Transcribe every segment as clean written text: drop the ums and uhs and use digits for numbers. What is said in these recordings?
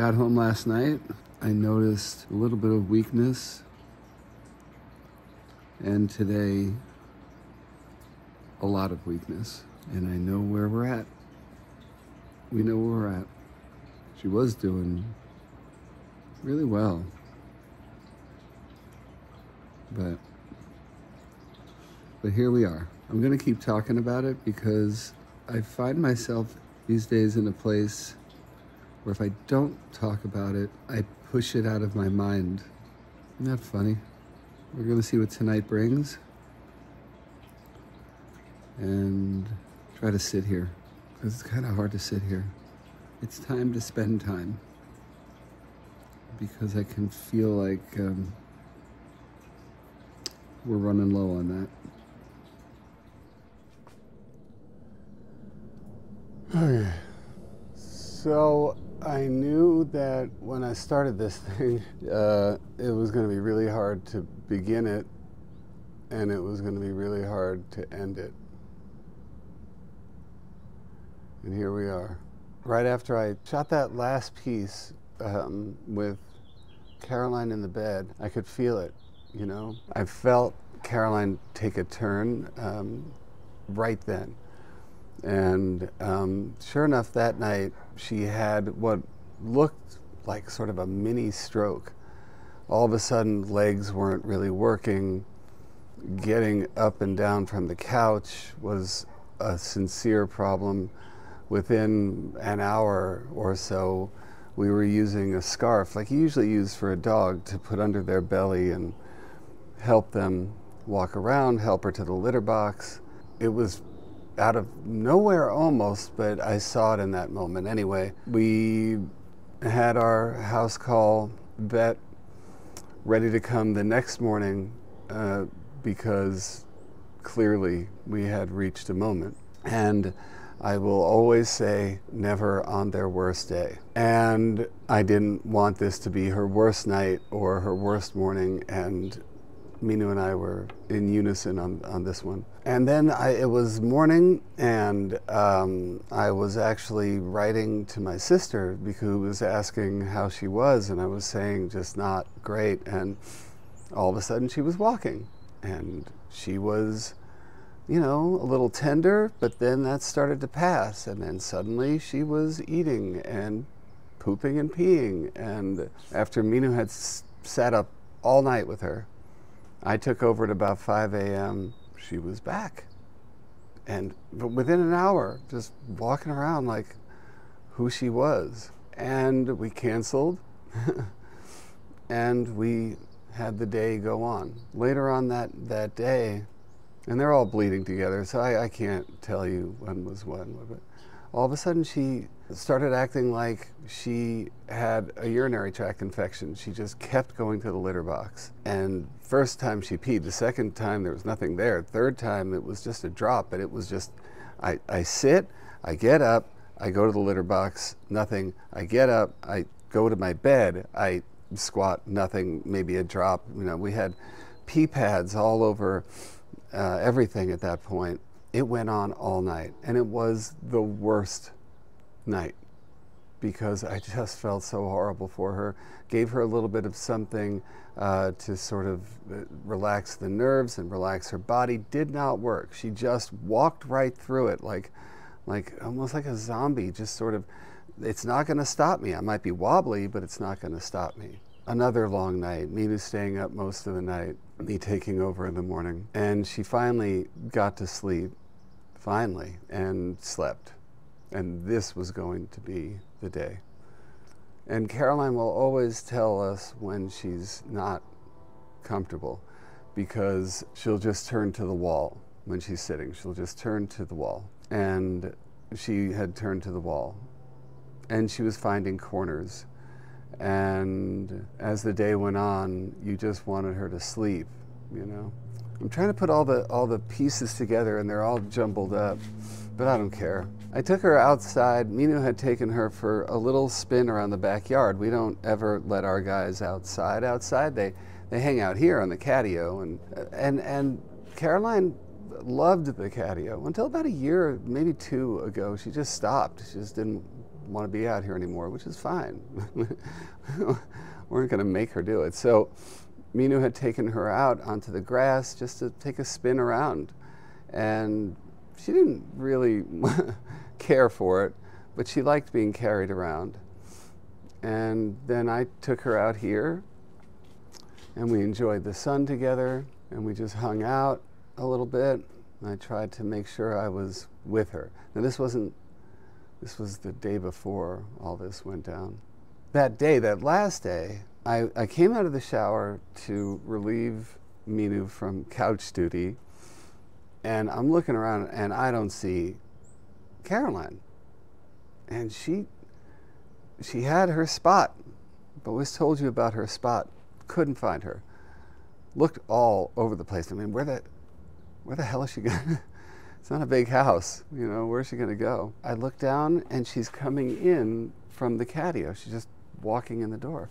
Got home last night. I noticed a little bit of weakness. And today, a lot of weakness. And I know where we're at. We know where we're at. She was doing really well. But here we are. I'm gonna keep talking about it because I find myself these days in a place where if I don't talk about it, I push it out of my mind. Isn't that funny? We're gonna see what tonight brings and try to sit here, because it's kind of hard to sit here. It's time to spend time, because I can feel like we're running low on that. Okay, so I knew that when I started this thing, it was going to be really hard to begin it, and it was going to be really hard to end it. And here we are. Right after I shot that last piece with Caroline in the bed, I could feel it, you know? I felt Caroline take a turn right then. And sure enough, that night, she had what looked like sort of a mini stroke. All of a sudden, legs weren't really working. Getting up and down from the couch was a sincere problem. Within an hour or so, we were using a scarf, like you usually use for a dog, to put under their belly and help them walk around, help her to the litter box. It was out of nowhere almost, but I saw it in that moment. Anyway, we had our house call vet ready to come the next morning because clearly we had reached a moment. And I will always say, never on their worst day. And I didn't want this to be her worst night or her worst morning, and Minoo and I were in unison on this one. And then it was morning, and I was actually writing to my sister, who was asking how she was, and I was saying just not great, and all of a sudden she was walking. And she was, you know, a little tender, but then that started to pass, and then suddenly she was eating and pooping and peeing. And after Minoo had sat up all night with her, I took over at about 5 a.m. She was back. But within an hour, just walking around like who she was. And we canceled, and we had the day go on. Later on that day, and they're all bleeding together, so I can't tell you when was when. But all of a sudden, she started acting like she had a urinary tract infection. She just kept going to the litter box. And first time she peed, the second time there was nothing there. Third time it was just a drop, but it was just, I sit, I get up, I go to the litter box, nothing. I get up, I go to my bed, I squat, nothing, maybe a drop. You know, we had pee pads all over everything at that point. It went on all night, and it was the worst night because I just felt so horrible for her. Gave her a little bit of something to sort of relax the nerves and relax her body. Did not work. She just walked right through it like almost like a zombie, just sort of, it's not gonna stop me. I might be wobbly, but it's not gonna stop me. Another long night, Minoo staying up most of the night, me taking over in the morning. And she finally got to sleep, finally, and slept. And this was going to be the day. And Caroline will always tell us when she's not comfortable, because she'll just turn to the wall when she's sitting. She'll just turn to the wall. And she had turned to the wall. And she was finding corners. And as the day went on, you just wanted her to sleep, you know? I'm trying to put all the pieces together, and they're all jumbled up, but I don't care. I took her outside. Minoo had taken her for a little spin around the backyard. We don't ever let our guys outside. They hang out here on the catio, and Caroline loved the catio. Until about a year, maybe two ago, she just stopped. She just didn't want to be out here anymore, which is fine. We weren't going to make her do it. So Minoo had taken her out onto the grass just to take a spin around. And she didn't really care for it, but she liked being carried around. And then I took her out here, and we enjoyed the sun together, and we just hung out a little bit. And I tried to make sure I was with her. Now this was the day before all this went down. That day, that last day, I came out of the shower to relieve Minoo from couch duty, and I'm looking around and I don't see Caroline. And she had her spot. I've always told you about her spot. Couldn't find her. Looked all over the place. I mean, where the hell is she gonna? It's not a big house, you know, where's she gonna go? I look down and she's coming in from the catio. She's just walking in the door.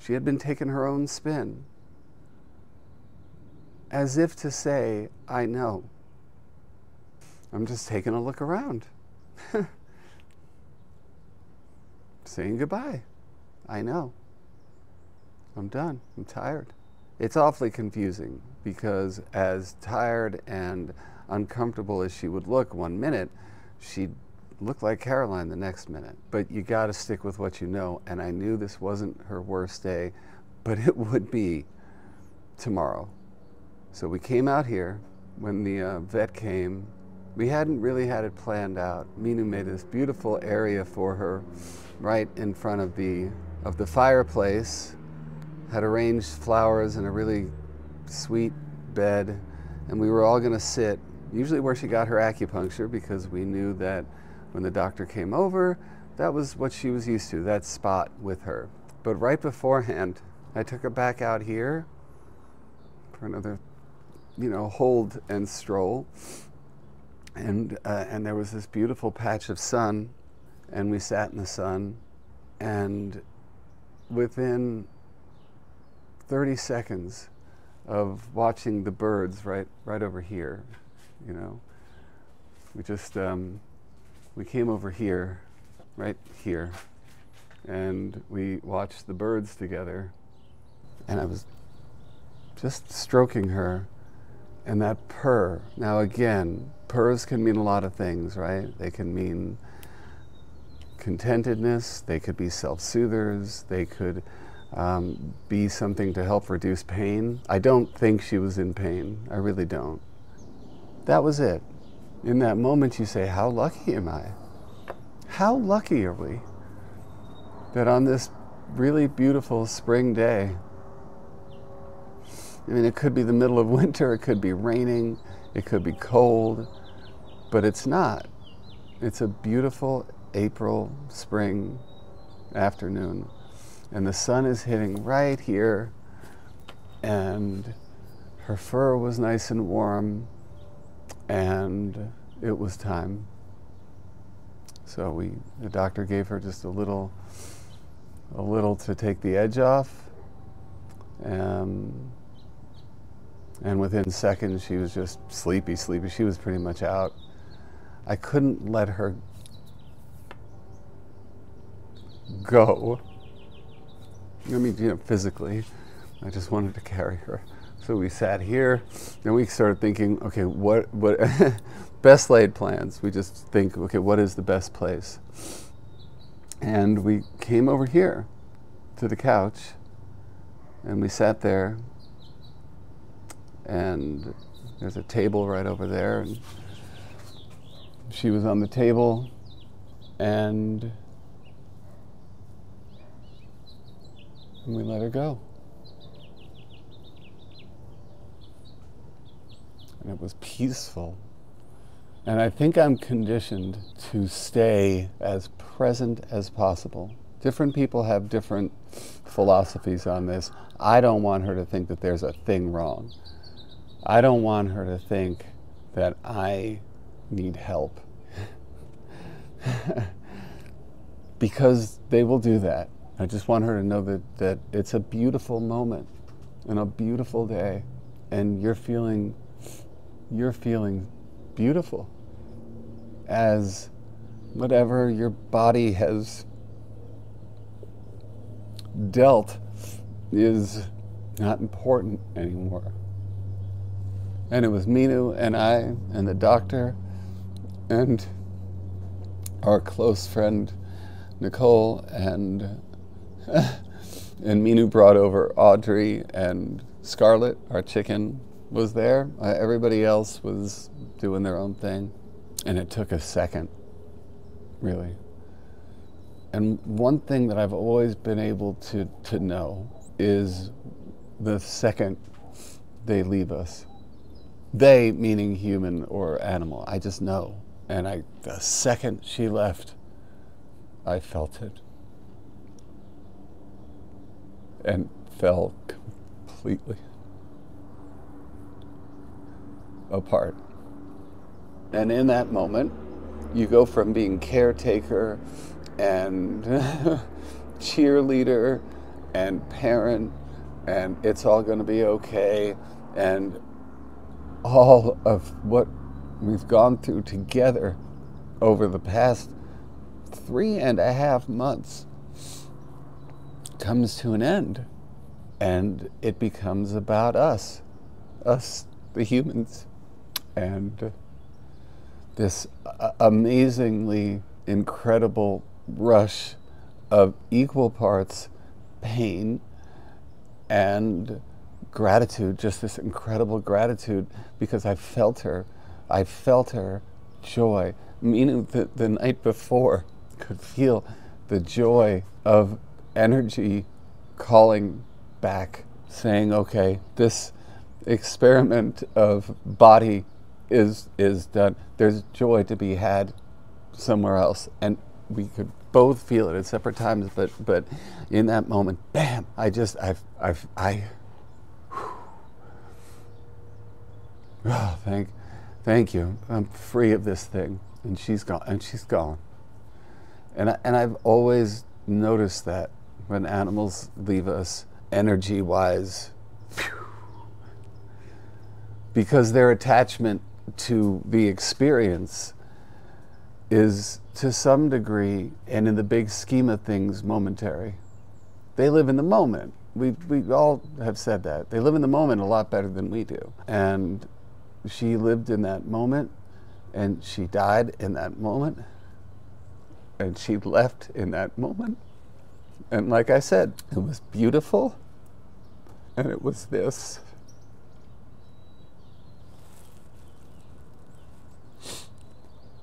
She had been taking her own spin. As if to say, I know. I'm just taking a look around. Saying goodbye. I know. I'm done. I'm tired. It's awfully confusing because as tired and uncomfortable as she would look one minute, she'd look like Caroline the next minute. But you gotta stick with what you know, and I knew this wasn't her worst day, but it would be tomorrow. So we came out here. When the vet came, we hadn't really had it planned out. Minoo made this beautiful area for her right in front of the fireplace, had arranged flowers and a really sweet bed, and we were all gonna sit, usually where she got her acupuncture, because we knew that when the doctor came over, that was what she was used to, that spot with her. But right beforehand, I took her back out here for another, you know, hold and stroll. And there was this beautiful patch of sun, and we sat in the sun, and within 30 seconds of watching the birds right over here, you know, we just, we came over here, right here, and we watched the birds together, and I was just stroking her, and that purr. Now again, purrs can mean a lot of things, right? They can mean contentedness, they could be self-soothers, they could be something to help reduce pain. I don't think she was in pain, I really don't. That was it. In that moment you say, how lucky am I? How lucky are we that on this really beautiful spring day, I mean, it could be the middle of winter, it could be raining, it could be cold, but it's not. It's a beautiful April spring afternoon, and the sun is hitting right here, and her fur was nice and warm, and it was time. So the doctor gave her just a little to take the edge off, and within seconds, she was just sleepy, sleepy. She was pretty much out. I couldn't let her go. I mean, you know, physically. I just wanted to carry her. So we sat here, and we started thinking, okay, what best laid plans. We just think, okay, what is the best place? And we came over here to the couch, and we sat there. And there's a table right over there, and she was on the table, and we let her go. And it was peaceful. And I think I'm conditioned to stay as present as possible. Different people have different philosophies on this. I don't want her to think that there's a thing wrong. I don't want her to think that I need help because they will do that. I just want her to know that it's a beautiful moment and a beautiful day, and you're feeling beautiful as whatever your body has dealt is not important anymore. And it was Minoo and I and the doctor and our close friend Nicole and Minoo brought over Audrey, and Scarlett, our chicken, was there. Everybody else was doing their own thing. And it took a second, really. And one thing that I've always been able to know is the second they leave us. They, meaning human or animal, I just know. And the second she left, I felt it. And fell completely apart. And in that moment, you go from being caretaker and cheerleader and parent and it's all going to be okay and all of what we've gone through together over the past 3.5 months comes to an end, and it becomes about us, the humans, and this amazingly incredible rush of equal parts pain and gratitude, just this incredible gratitude, because I felt her joy. Meaning that the night before could feel the joy of energy calling back, saying, okay, this experiment of body is done. There's joy to be had somewhere else, and we could both feel it at separate times, but in that moment, bam, oh, thank you, I'm free of this thing. And she's gone. And I've always noticed that when animals leave us, energy-wise, because their attachment to the experience is to some degree, and in the big scheme of things, momentary. They live in the moment. We all have said that. They live in the moment a lot better than we do. And she lived in that moment, and she died in that moment, and she left in that moment. And like I said, it was beautiful, and it was this.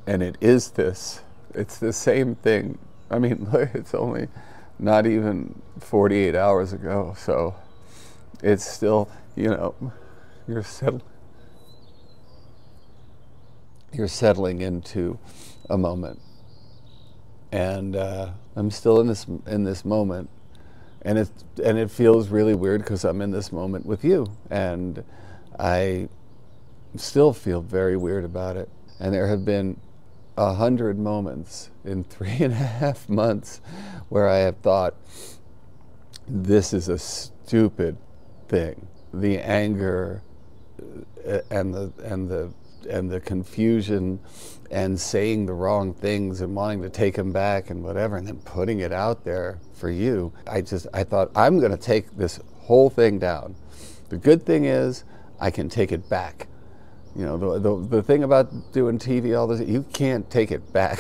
And it is this. It's the same thing. I mean, look, it's only not even 48 hours ago, so it's still, you know, you're settling into a moment. And I'm still in this moment, and it feels really weird because I'm in this moment with you, and I still feel very weird about it. And there have been 100 moments in 3.5 months where I have thought, this is a stupid thing. The anger and the confusion and saying the wrong things and wanting to take them back and whatever, and then putting it out there for you. I thought, I'm gonna take this whole thing down. The good thing is I can take it back. You know, the thing about doing TV, all this, you can't take it back.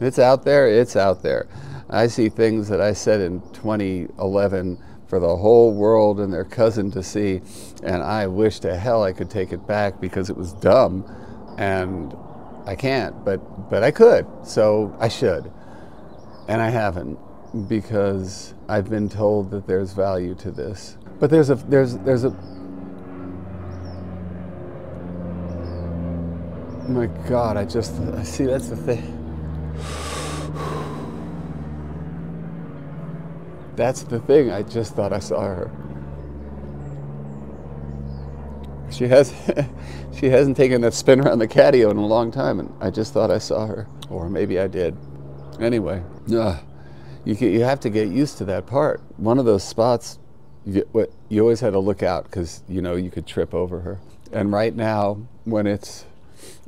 It's out there, it's out there. I see things that I said in 2011 for the whole world and their cousin to see, and I wish to hell I could take it back because it was dumb, and I can't, but I could, so I should. And I haven't, because I've been told that there's value to this. But there's a oh my God, I see, that's the thing. That's the thing, I just thought I saw her. She hasn't taken that spin around the catio in a long time, and I just thought I saw her. Or maybe I did. Anyway, you have to get used to that part. One of those spots, you always had to look out, because you know you could trip over her. And right now, when it's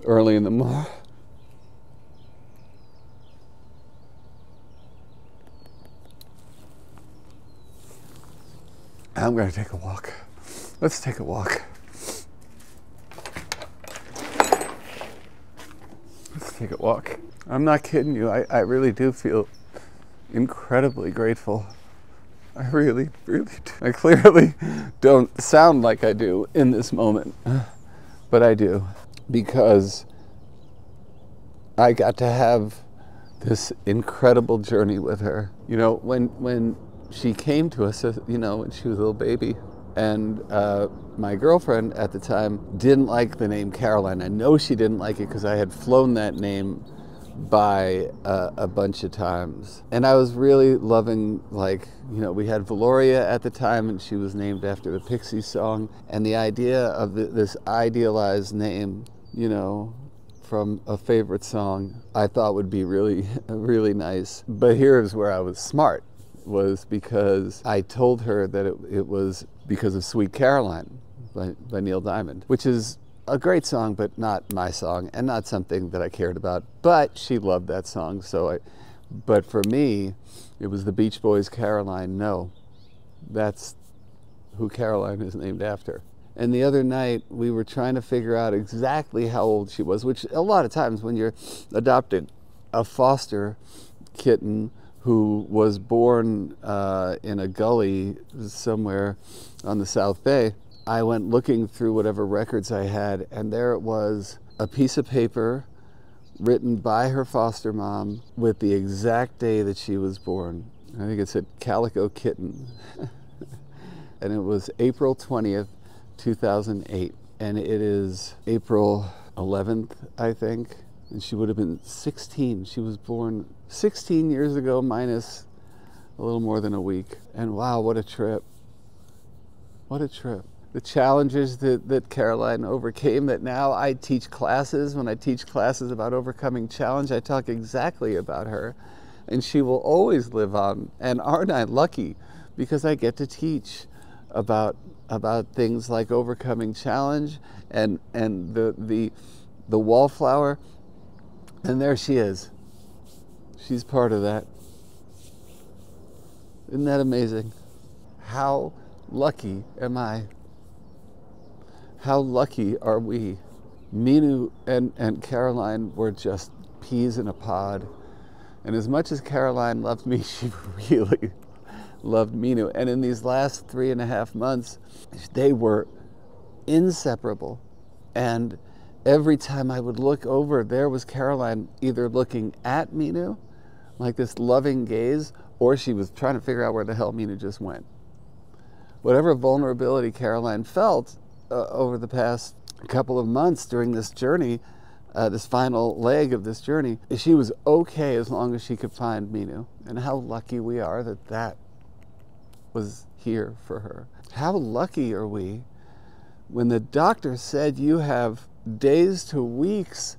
early in the morning, I'm gonna take a walk. Let's take a walk. Let's take a walk. I'm not kidding you. I really do feel incredibly grateful. I really, really do. I clearly don't sound like I do in this moment, but I do, because I got to have this incredible journey with her. You know, when she came to us, you know, when she was a little baby, and my girlfriend at the time didn't like the name Caroline. I know she didn't like it because I had flown that name by a bunch of times, and I was really loving, like, you know, we had Valoria at the time, and she was named after the Pixies song, and the idea of this idealized name, you know, from a favorite song, I thought would be really, really nice. But here's where I was smart, was because I told her that it was because of Sweet Caroline by Neil Diamond, which is a great song, but not my song and not something that I cared about. But she loved that song, so but for me, it was the Beach Boys' Caroline. No, that's who Caroline is named after. And the other night, we were trying to figure out exactly how old she was, which a lot of times when you're adopting a foster kitten who was born in a gully somewhere on the South Bay, I went looking through whatever records I had, and there it was, a piece of paper written by her foster mom with the exact day that she was born. I think it said Calico Kitten. And it was April 20th, 2008, and it is April 11th, I think, and she would have been 16. She was born 16 years ago minus a little more than a week. And wow, what a trip. What a trip. The challenges that Caroline overcame, that now I teach classes. When I teach classes about overcoming challenge, I talk exactly about her, and she will always live on. And aren't I lucky, because I get to teach about things like overcoming challenge and the wallflower. And there she is. She's part of that. Isn't that amazing? How lucky am I? How lucky are we? Minoo and Caroline were just peas in a pod. And as much as Caroline loved me, she really loved Minoo. And in these last 3.5 months, they were inseparable. And every time I would look over, there was Caroline either looking at Minoo, like this loving gaze, or she was trying to figure out where the hell Minoo just went. Whatever vulnerability Caroline felt over the past couple of months during this journey, this final leg of this journey, she was okay as long as she could find Minoo. And how lucky we are that was here for her. How lucky are we when the doctor said you have days to weeks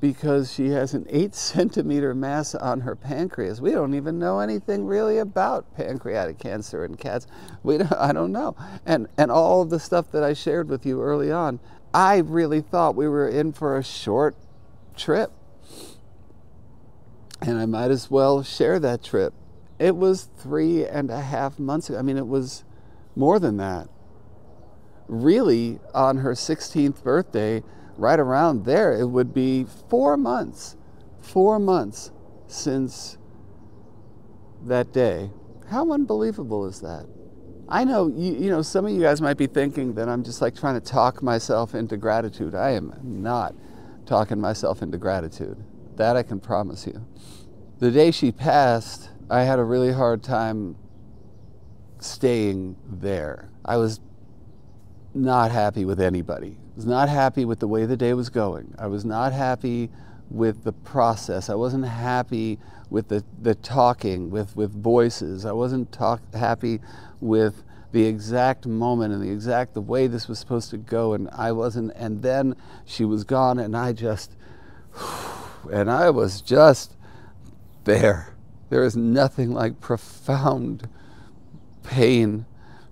because she has an 8-centimeter mass on her pancreas. We don't even know anything really about pancreatic cancer in cats. I don't know. And all of the stuff that I shared with you early on, I really thought we were in for a short trip. And I might as well share that trip. It was 3.5 months ago. I mean, it was more than that. Really, on her 16th birthday, right around there, it would be 4 months. 4 months since that day. How unbelievable is that? I know, you know, some of you guys might be thinking that I'm just like trying to talk myself into gratitude. I am not talking myself into gratitude. That I can promise you. The day she passed, I had a really hard time staying there. I was not happy with anybody. I was not happy with the way the day was going. I was not happy with the process. I wasn't happy with the talking, with voices. I wasn't happy with the exact moment and the way this was supposed to go, and I wasn't. And then she was gone, and I was just there. There is nothing like profound pain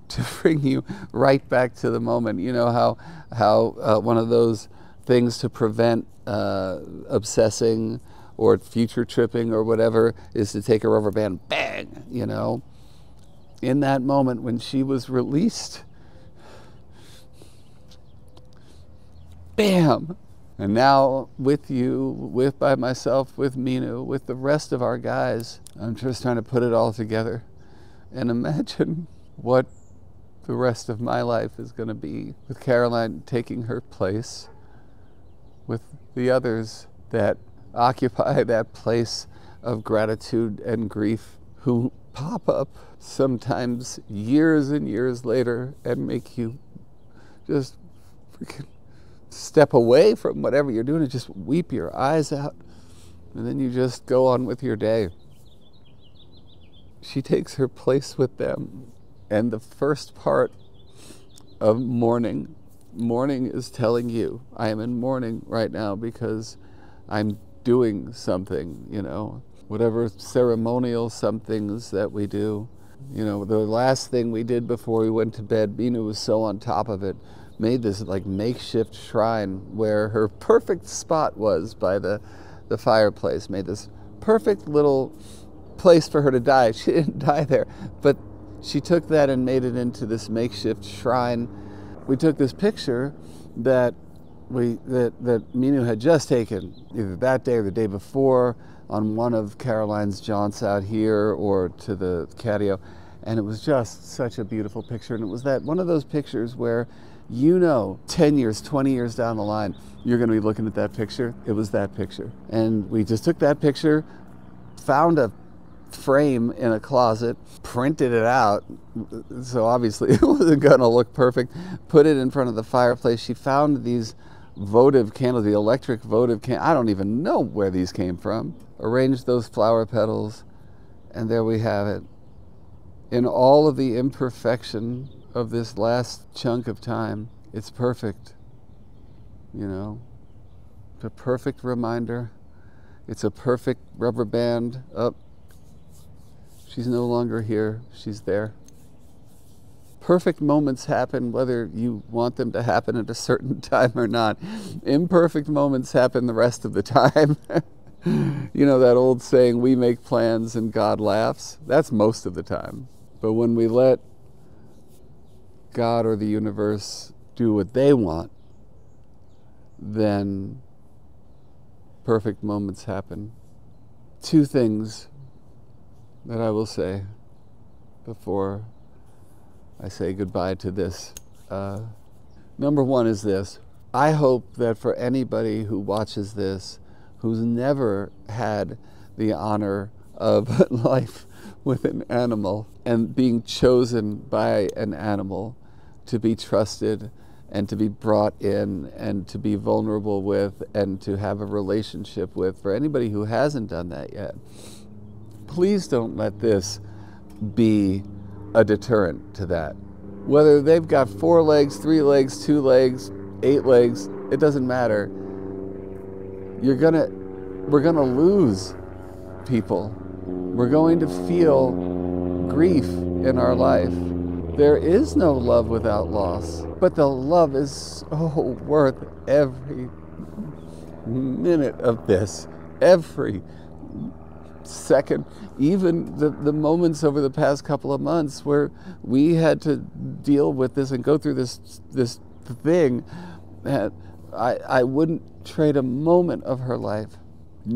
to bring you right back to the moment. You know how one of those things to prevent obsessing or future tripping or whatever is to take a rubber band, bang, you know? in that moment when she was released, bam! And now with you, with by myself, with Minoo, with the rest of our guys, I'm just trying to put it all together and imagine what the rest of my life is going to be, with Caroline taking her place, with the others that occupy that place of gratitude and grief, who pop up sometimes years and years later and make you just freaking step away from whatever you're doing and just weep your eyes out, and then you just go on with your day. She takes her place with them. And the first part of mourning, mourning is telling you, I am in mourning right now because I'm doing something, you know, whatever ceremonial somethings that we do. You know, the last thing we did before we went to bed, Minoo was so on top of it, made this like makeshift shrine where her perfect spot was by the fireplace, made this perfect little place for her to die. She didn't die there, but she took that and made it into this makeshift shrine. We took this picture that Minoo had just taken, either that day or the day before, on one of Caroline's jaunts out here or to the catio, and it was just such a beautiful picture. And it was that one of those pictures where, you know, 10 years, 20 years down the line, you're going to be looking at that picture. It was that picture. And we just took that picture, found a frame in a closet, printed it out, so obviously it wasn't going to look perfect, put it in front of the fireplace. She found these votive candles, the electric votive candles. I don't even know where these came from. Arranged those flower petals, and there we have it. In all of the imperfection of this last chunk of time, it's perfect. You know, it's a perfect reminder. It's a perfect rubber band up. She's no longer here, she's there. Perfect moments happen whether you want them to happen at a certain time or not. Imperfect moments happen the rest of the time. You know that old saying, we make plans and God laughs? That's most of the time. But when we let God or the universe do what they want, then perfect moments happen. Two things that I will say before I say goodbye to this. Number one is this. I hope that for anybody who watches this, who's never had the honor of life with an animal and being chosen by an animal to be trusted and to be brought in and to be vulnerable with and to have a relationship with, for anybody who hasn't done that yet, please don't let this be a deterrent to that. Whether they've got 4 legs, 3 legs, 2 legs, 8 legs, it doesn't matter. We're gonna lose people. We're going to feel grief in our life. There is no love without loss, but the love is so worth every minute of this, every second, even the moments over the past couple of months where we had to deal with this and go through this thing, that I wouldn't trade a moment of her life.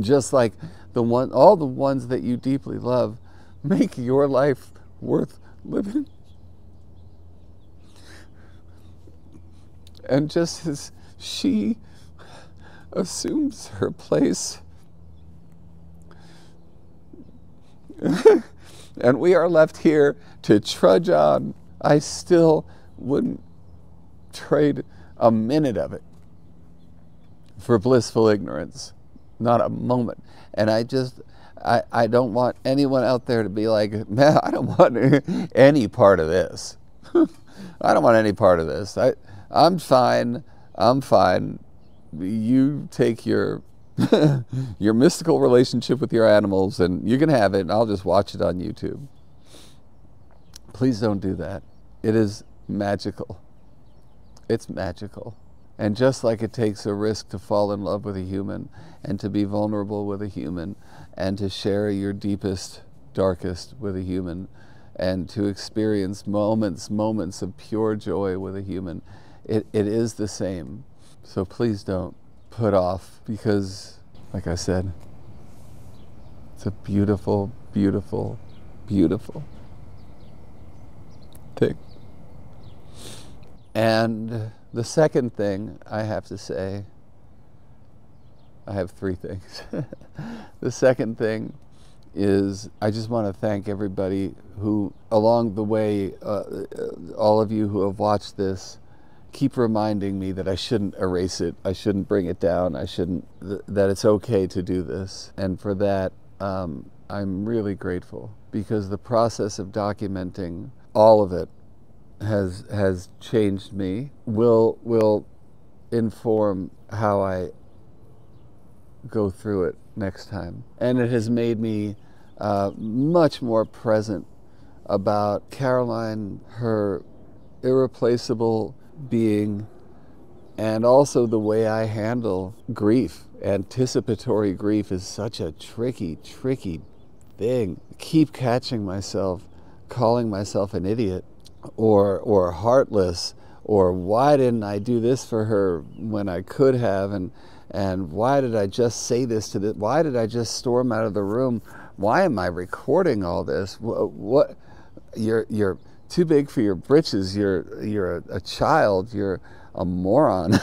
Just like all the ones that you deeply love make your life worth living. And just as she assumes her place, and we are left here to trudge on, I still wouldn't trade a minute of it for blissful ignorance. Not a moment. And I don't want anyone out there to be like, man, I don't want any part of this. I don't want any part of this. I'm fine. I'm fine. You take your your mystical relationship with your animals, and you can have it, and I'll just watch it on YouTube. Please don't do that. It is magical. It's magical. And just like it takes a risk to fall in love with a human, and to be vulnerable with a human, and to share your deepest, darkest with a human, and to experience moments of pure joy with a human, it is the same. So please don't put off, because like I said, it's a beautiful, beautiful, beautiful thing. And the second thing I have to say, I have three things. The second thing is I just want to thank everybody who along the way, all of you who have watched this, keep reminding me that I shouldn't erase it, I shouldn't bring it down, I shouldn't, that it's okay to do this. And for that, I'm really grateful, because the process of documenting all of it has changed me, will inform how I go through it next time. And it has made me much more present about Caroline, her irreplaceable being, and also the way I handle grief. Anticipatory grief is such a tricky, tricky thing. I keep catching myself calling myself an idiot or heartless, or why didn't I do this for her when I could have, and why did I just say this to this? Why did I just storm out of the room? Why am I recording all this? What? You're too big for your britches. You're a child. You're a moron.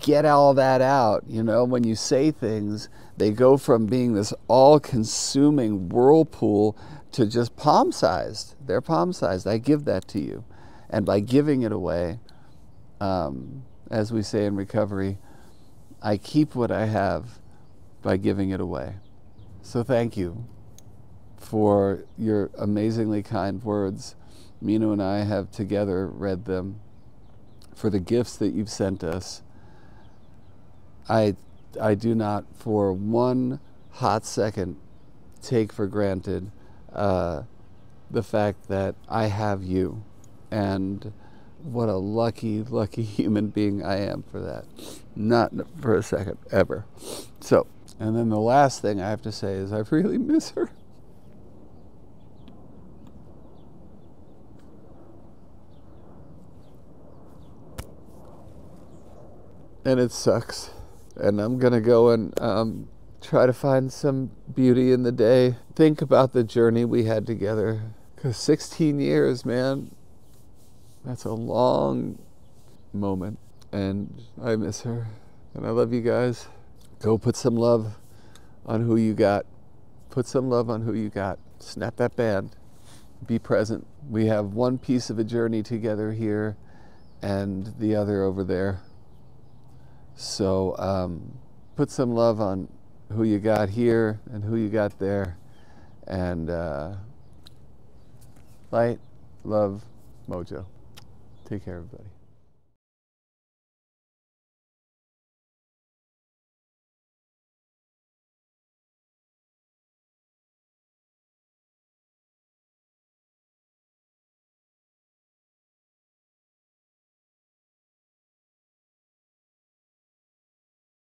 Get all that out. You know, when you say things, they go from being this all-consuming whirlpool to just palm-sized. They're palm-sized. I give that to you. And by giving it away, as we say in recovery, I keep what I have by giving it away. So thank you for your amazingly kind words. Minoo and I have together read them. For the gifts that you've sent us, I do not for one hot second take for granted the fact that I have you. And what a lucky, lucky human being I am for that. Not for a second, ever. So, and then the last thing I have to say is I really miss her. And it sucks. And I'm gonna go and try to find some beauty in the day. Think about the journey we had together. 'Cause 16 years, man. That's a long moment, and I miss her, and I love you guys. Go put some love on who you got. Put some love on who you got. Snap that band. Be present. We have one piece of a journey together here and the other over there. So put some love on who you got here and who you got there, and light, love, mojo. Take care, everybody.